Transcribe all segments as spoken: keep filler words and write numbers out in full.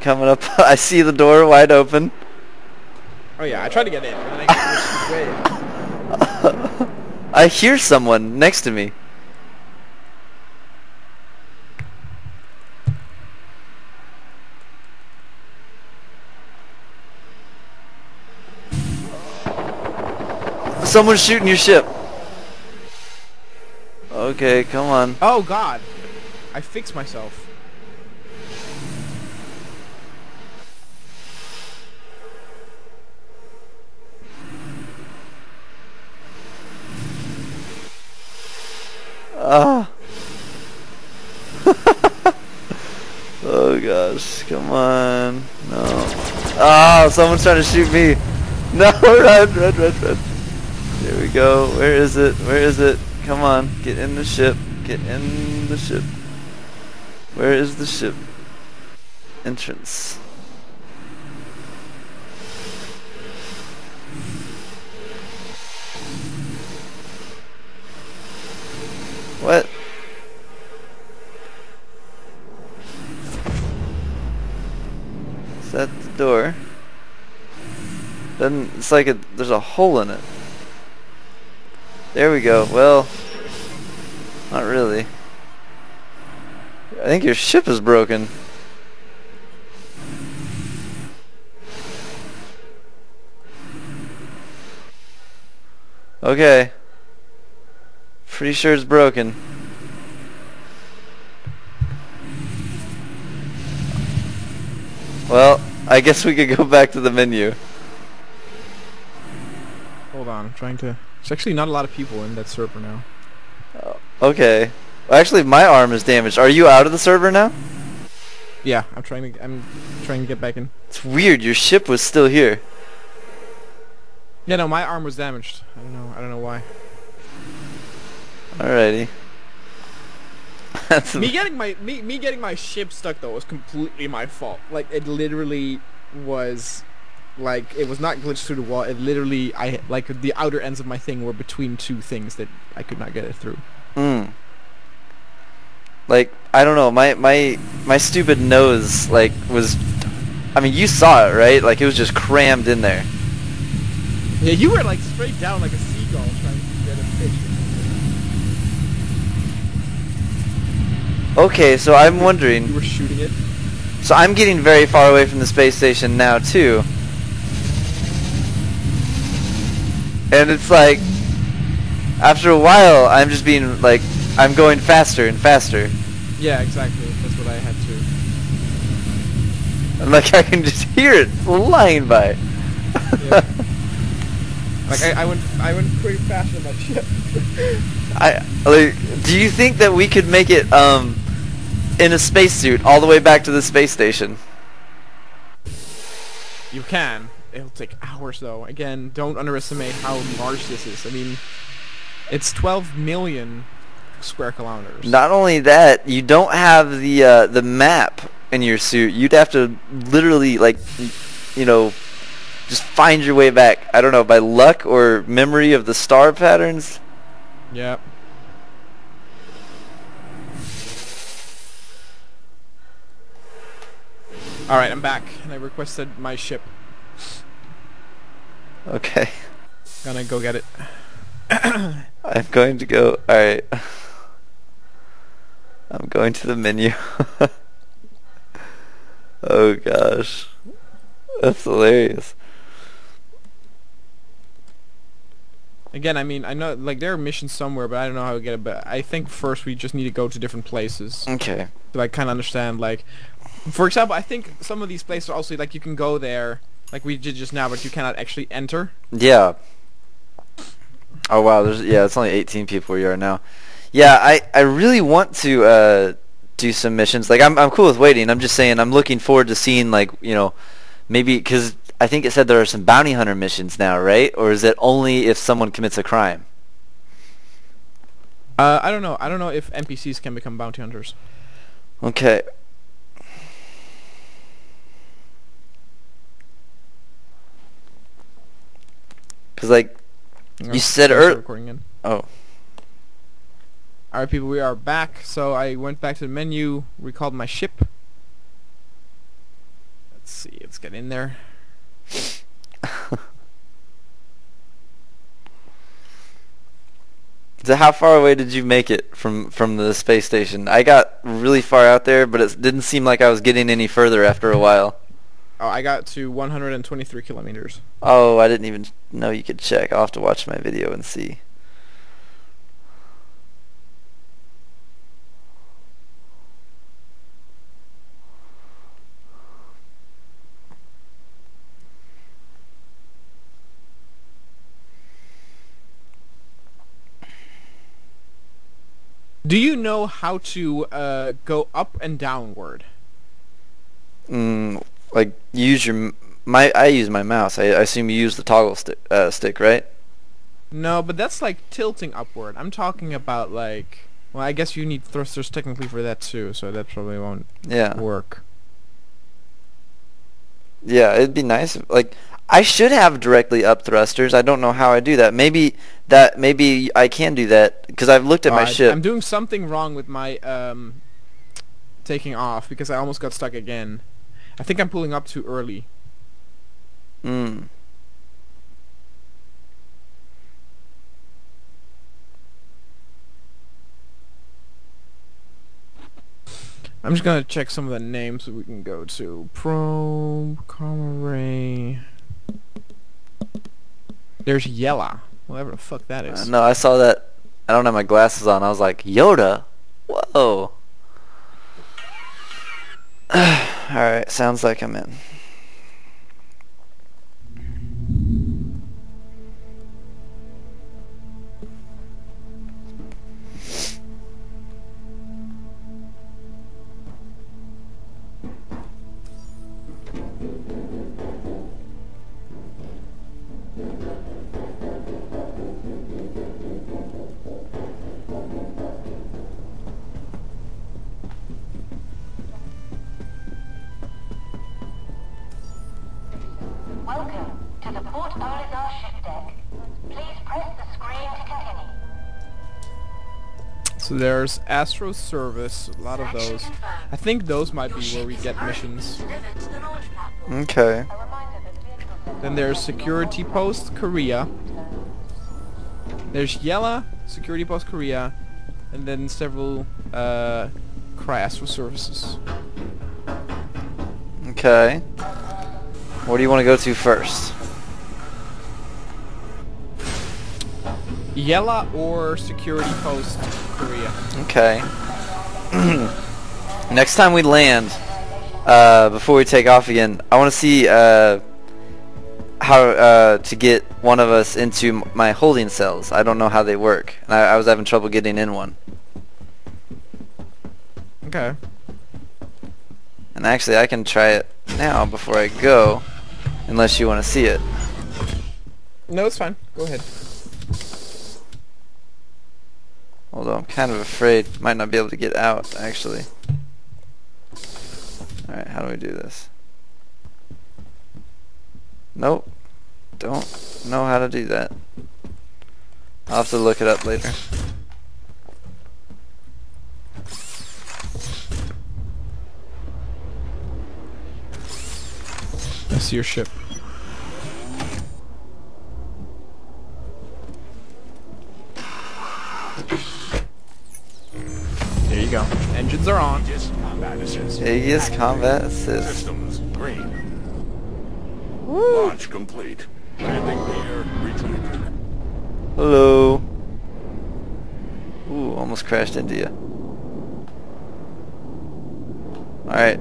coming up. I see the door wide open. Oh yeah, I tried to get in. And I, I hear someone next to me. Someone's shooting your ship. Okay, come on. Oh god. I fixed myself. Ah. Oh gosh, come on. No. Ah, someone's trying to shoot me. No, run, run, run, run. There we go. Where is it? Where is it? Come on. Get in the ship. Get in the ship. Where is the ship? Entrance. What? Is that the door? Doesn't, it's like a, there's a hole in it. There we go. Well, not really. I think your ship is broken. Okay. Pretty sure it's broken. Well, I guess we could go back to the menu. Hold on, I'm trying to... There's actually not a lot of people in that server now. Oh, okay. Well, actually, my arm is damaged. Are you out of the server now? Yeah, I'm trying to. I'm trying to get back in. It's weird. Your ship was still here. Yeah, no, my arm was damaged. I don't know. I don't know why. Alrighty. That's me getting my me me getting my ship stuck though was completely my fault. Like it literally was. Like, it was not glitched through the wall, it literally, I, like, the outer ends of my thing were between two things that I could not get it through. Mm. Like, I don't know, my, my, my stupid nose, like, was, I mean, you saw it, right? Like, it was just crammed in there. Yeah, you were, like, straight down like a seagull trying to get a fish. Okay, so I'm wondering. You were shooting it? So I'm getting very far away from the space station now, too. And it's like, after a while, I'm just being like, I'm going faster and faster. Yeah, exactly. That's what I had to. And like, I can just hear it flying by. Yeah. Like, I, I went, I went pretty fast on my ship. I like. Do you think that we could make it um, in a spacesuit all the way back to the space station? You can. It'll take hours though. Again, don't underestimate how large this is. I mean, it's twelve million square kilometers. Not only that, you don't have the uh, the map in your suit. You'd have to literally, like, you know, just find your way back. I don't know, by luck or memory of the star patterns. Yep. All right, I'm back, and I requested my ship. Okay. Gonna go get it. I'm going to go. Alright. I'm going to the menu. Oh gosh. That's hilarious. Again, I mean, I know, like, there are missions somewhere, but I don't know how to get it, but I think first we just need to go to different places. Okay. So I kind of understand, like, for example, I think some of these places are also, like, you can go there. Like we did just now, but you cannot actually enter. Yeah. Oh wow, there's yeah, it's only eighteen people where you are now. Yeah, I, I really want to uh, do some missions. Like I'm I'm cool with waiting. I'm just saying I'm looking forward to seeing, like, you know, maybe because I think it said there are some bounty hunter missions now, right? Or is it only if someone commits a crime? Uh, I don't know. I don't know if N P Cs can become bounty hunters. Okay. Cause like no, you said earlier. Oh. Alright people, we are back. So I went back to the menu, recalled my ship. Let's get in there. So how far away did you make it from from the space station? I got really far out there, but it didn't seem like I was getting any further after a while. Oh, I got to one hundred twenty-three kilometers. Oh, I didn't even know you could check. I'll have to watch my video and see. Do you know how to uh, go up and downward? Mm, like use your my. I use my mouse. I, I assume you use the toggle stick, uh, stick, right? No, but that's like tilting upward. I'm talking about like. Well, I guess you need thrusters technically for that too, so that probably won't yeah. work. Yeah, it'd be nice. Like I should have directly up thrusters. I don't know how I do that. Maybe that. Maybe I can do that because I've looked at oh, my I, ship. I'm doing something wrong with my um, taking off because I almost got stuck again. I think I'm pulling up too early. Hmm. I'm just gonna check some of the names so we can go to probe, Comoray. There's Yela, whatever the fuck that is. Uh, no, I saw that. I don't have my glasses on. I was like, Yoda? Whoa. Alright, sounds like I'm in. So there's Astro Service, a lot of those. I think those might be where we get missions. Okay. Then there's Security Post Kareah. There's Yela, Security Post Kareah, and then several uh, Astro Services. Okay. Where do you want to go to first? Yela or Security Post Kareah. Okay. Next time we land, uh, before we take off again, I want to see uh, how uh, to get one of us into my holding cells. I don't know how they work. And I, I was having trouble getting in one. Okay. And actually, I can try it now before I go, unless you want to see it. No, it's fine. Go ahead. Although I'm kind of afraid might not be able to get out actually. Alright, how do we do this? Nope. Don't know how to do that. I'll have to look it up later. I see your ship. There you go. Engines are on. Aegis combat assist. Aegis combat assist. Systems green. Woo. Launch complete. Landing gear retrieved. Hello. Ooh, almost crashed into you. Alright.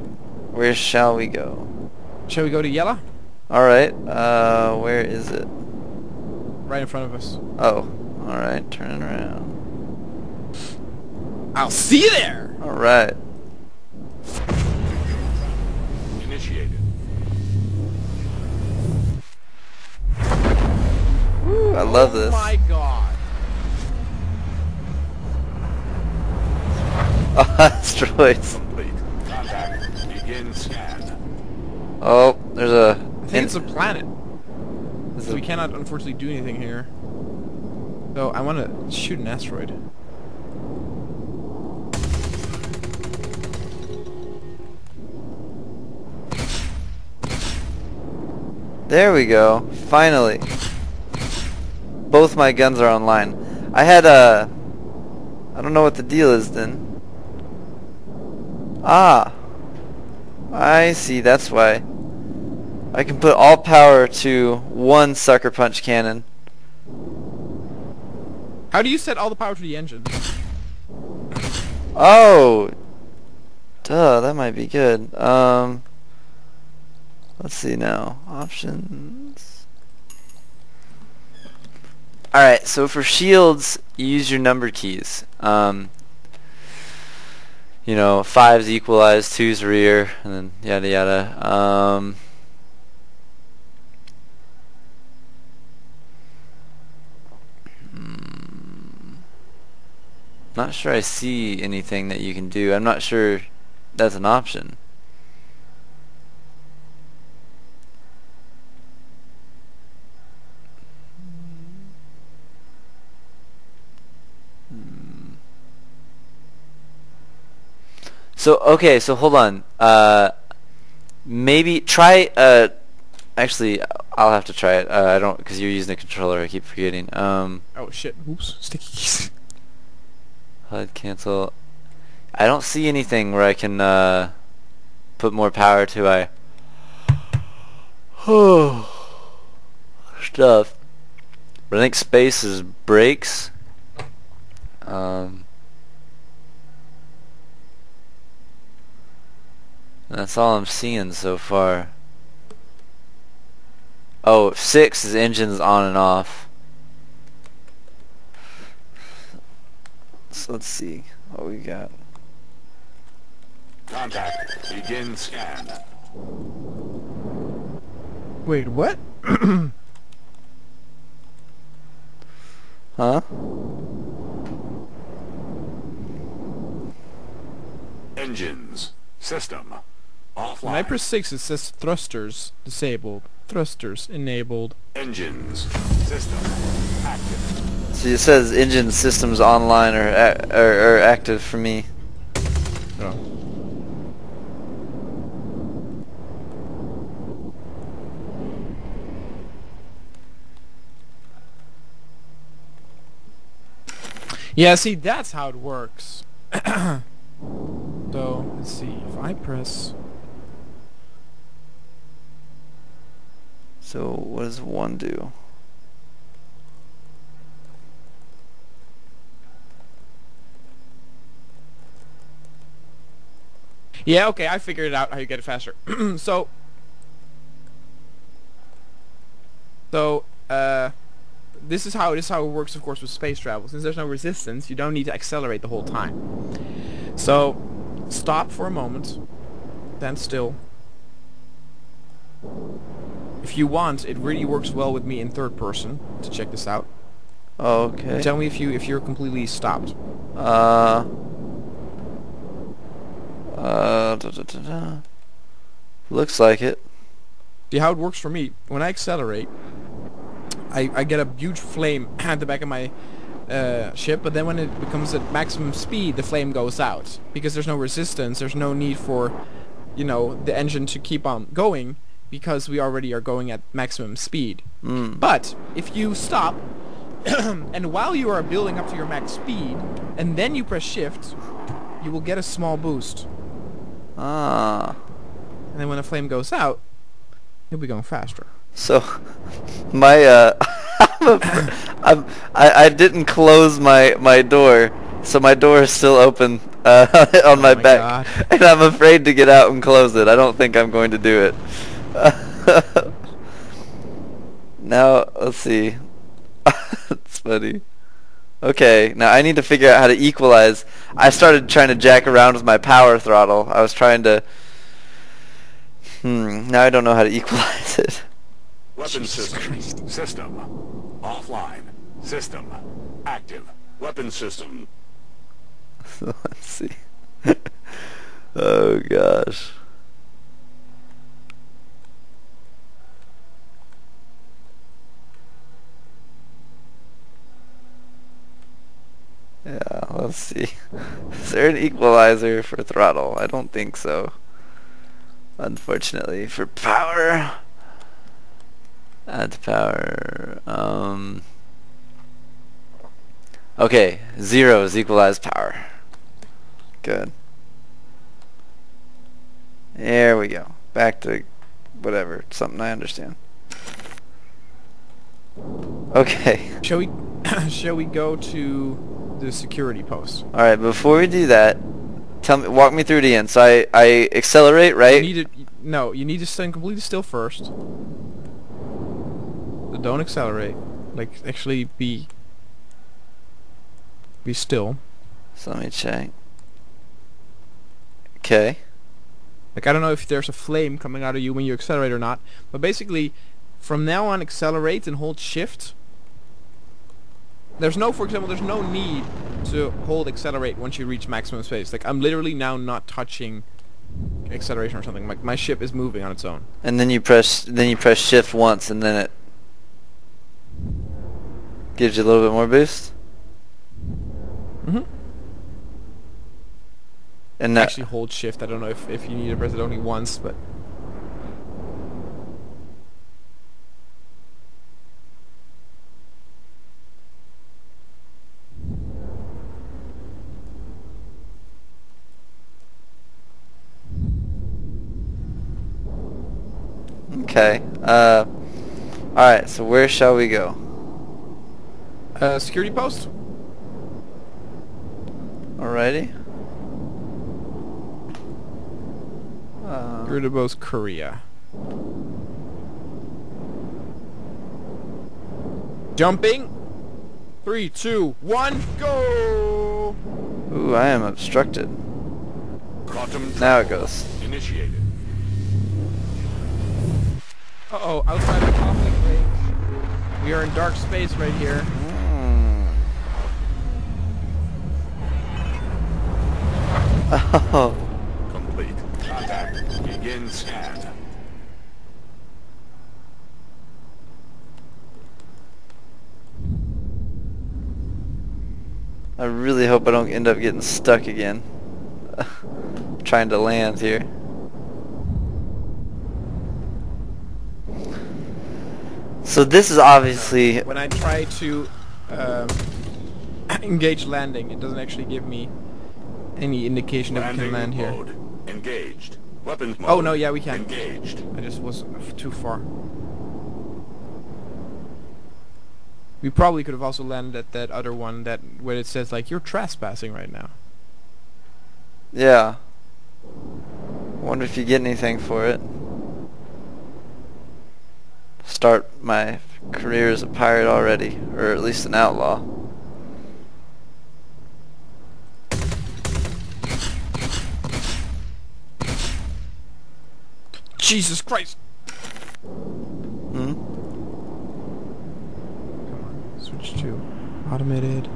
Where shall we go? Shall we go to Yela? Alright. Uh, where is it? Right in front of us. Oh. Alright, turn around. I'll see you there! Alright. Initiated. Woo, I love this. Oh my god. Oh, asteroids. Oh, there's a... I think it's a planet. So we cannot unfortunately do anything here. So I want to shoot an asteroid. There we go. Finally. Both my guns are online. I had a... I don't know what the deal is then. Ah. I see. That's why. I can put all power to one sucker punch cannon. How do you set all the power to the engine? Oh! Duh, that might be good. Um, let's see now. Options. Alright, so for shields, you use your number keys. Um, you know, five's equalize, two's rear, and then yada yada. Um, Not sure I see anything that you can do. I'm not sure that's an option. So okay, so hold on. Uh, maybe try. Uh, actually, I'll have to try it. Uh, I don't because you're using a controller. I keep forgetting. Um, oh shit! Oops, sticky keys. H U D cancel. I don't see anything where I can uh, put more power to I stuff. But I think space is brakes. Um, that's all I'm seeing so far. Oh, six is engines on and off. Let's see what we got. Contact. Begin scan. Wait, what? Huh? Engines. System. Offline. When I press six, it says thrusters disabled. Thrusters enabled. Engines. System. Active. So it says engine systems online or a or, or active for me. Oh. Yeah, see, that's how it works. So let's see if I press. So what does one do? Yeah, okay, I figured out how you get it faster. so, so, uh, this is how this is how it works, of course, with space travel. Since there's no resistance, you don't need to accelerate the whole time. So, stop for a moment, stand still. If you want, it really works well with me in third person to check this out. Okay. And tell me if you if you're completely stopped. Uh. Uh, da, da, da, da. Looks like it. See how it works for me. When I accelerate, I, I get a huge flame at the back of my uh, ship, but then when it becomes at maximum speed, the flame goes out. Because there's no resistance, there's no need for, you know, the engine to keep on going, because we already are going at maximum speed. Mm. But if you stop, and while you are building up to your max speed, and then you press shift, you will get a small boost. Ah. And then when the flame goes out, you'll be going faster. So, my uh, I'm, I I didn't close my my door, so my door is still open uh, on my, oh my back, God. And I'm afraid to get out and close it. I don't think I'm going to do it. Now let's see. It's funny. Okay, now I need to figure out how to equalize. I started trying to jack around with my power throttle. I was trying to... Hmm, now I don't know how to equalize it. Weapon system. Christ. System. Offline. System. Active. Weapon system. So, let's see. Oh, gosh. Yeah, let's see. Is there an equalizer for throttle? I don't think so. Unfortunately. For power... Add power. Um, okay, zero is equalized power. Good. There we go. Back to whatever. Something I understand. Okay. Shall we? Shall we go to the security post? All right. Before we do that, tell me. Walk me through the end. So I, I accelerate, right? You need to, no, you need to stand completely still first. So don't accelerate. Like, actually, be be still. So let me check. Okay. Like, I don't know if there's a flame coming out of you when you accelerate or not, but basically, from now on, accelerate and hold shift. There's no, for example, there's no need to hold accelerate once you reach maximum space. Like, I'm literally now not touching acceleration or something. Like, my ship is moving on its own. And then you press, then you press shift once, and then it gives you a little bit more boost. Mm-hmm. And actually hold shift. I don't know if, if you need to press it only once, but okay. Uh, all right. So where shall we go? Uh, security post. Alrighty. Security Post Kareah. Jumping. Three, two, one, go! Ooh, I am obstructed. Quantum now it goes. Initiated. Uh oh, outside the conflict range. We are in dark space right here. Mm. Oh. Scan. I really hope I don't end up getting stuck again. Trying to land here. So this is obviously... When I try to um, engage landing, it doesn't actually give me any indication that we can land here. Landing mode engaged. Weapons mode. Oh no, yeah, we can. Engaged. I just was too far. We probably could have also landed at that other one that where it says like you're trespassing right now. Yeah. Wonder if you get anything for it. Start my career as a pirate already, or at least an outlaw. Jesus Christ! Hmm? Come on, switch to automated.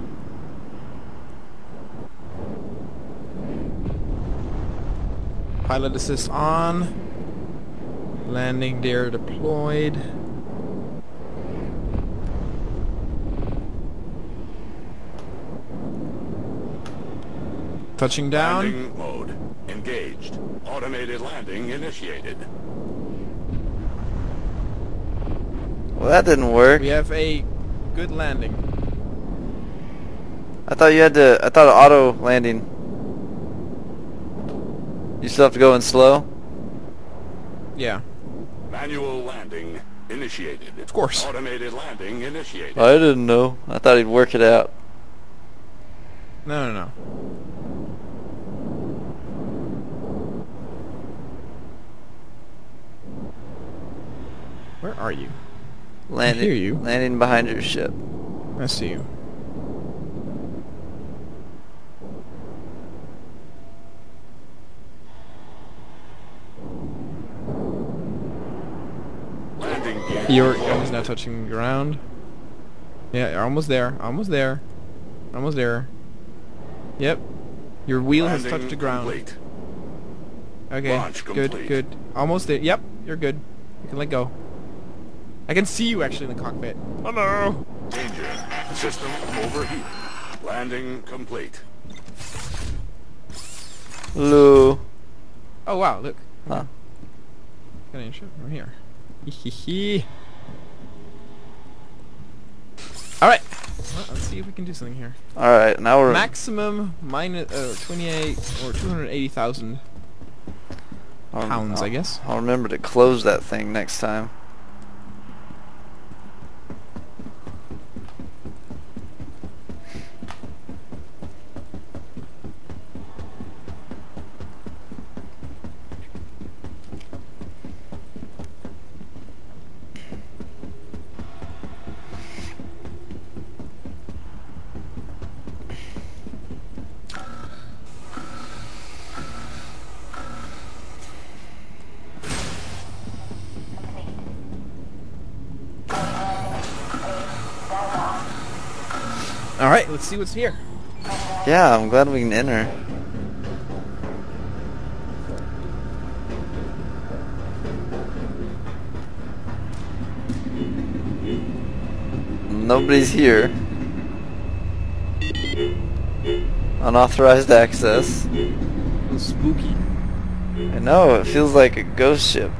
Pilot assist on. Landing gear deployed. Touching down. Landing mode engaged. Automated landing initiated. Well, that didn't work. We have a good landing. I thought you had to... I thought auto landing. You still have to go in slow? Yeah. Manual landing initiated. Of course. Automated landing initiated. I didn't know. I thought he'd work it out. No, no, no. Where are you? Landing. I hear you. Landing behind your ship. I see you. Landing. You're almost now touching ground. Yeah, you're almost there. Almost there. Almost there. Yep. Your wheel landing has touched the ground. Complete. Okay. Launch good. Complete. Good. Almost there. Yep. You're good. You can let go. I can see you actually in the cockpit. Oh no! Danger. System overheat. Landing complete. Hello. Oh wow! Look. Huh? Got any ship from here? Hee hee hee. Alright. Well, let's see if we can do something here. Alright, now we're... Maximum minus uh, twenty-eight or two hundred eighty thousand pounds, I'll, I guess. I'll remember to close that thing next time. Alright, let's see what's here. Yeah, I'm glad we can enter. Nobody's here. Unauthorized access. It was spooky. I know, it feels like a ghost ship.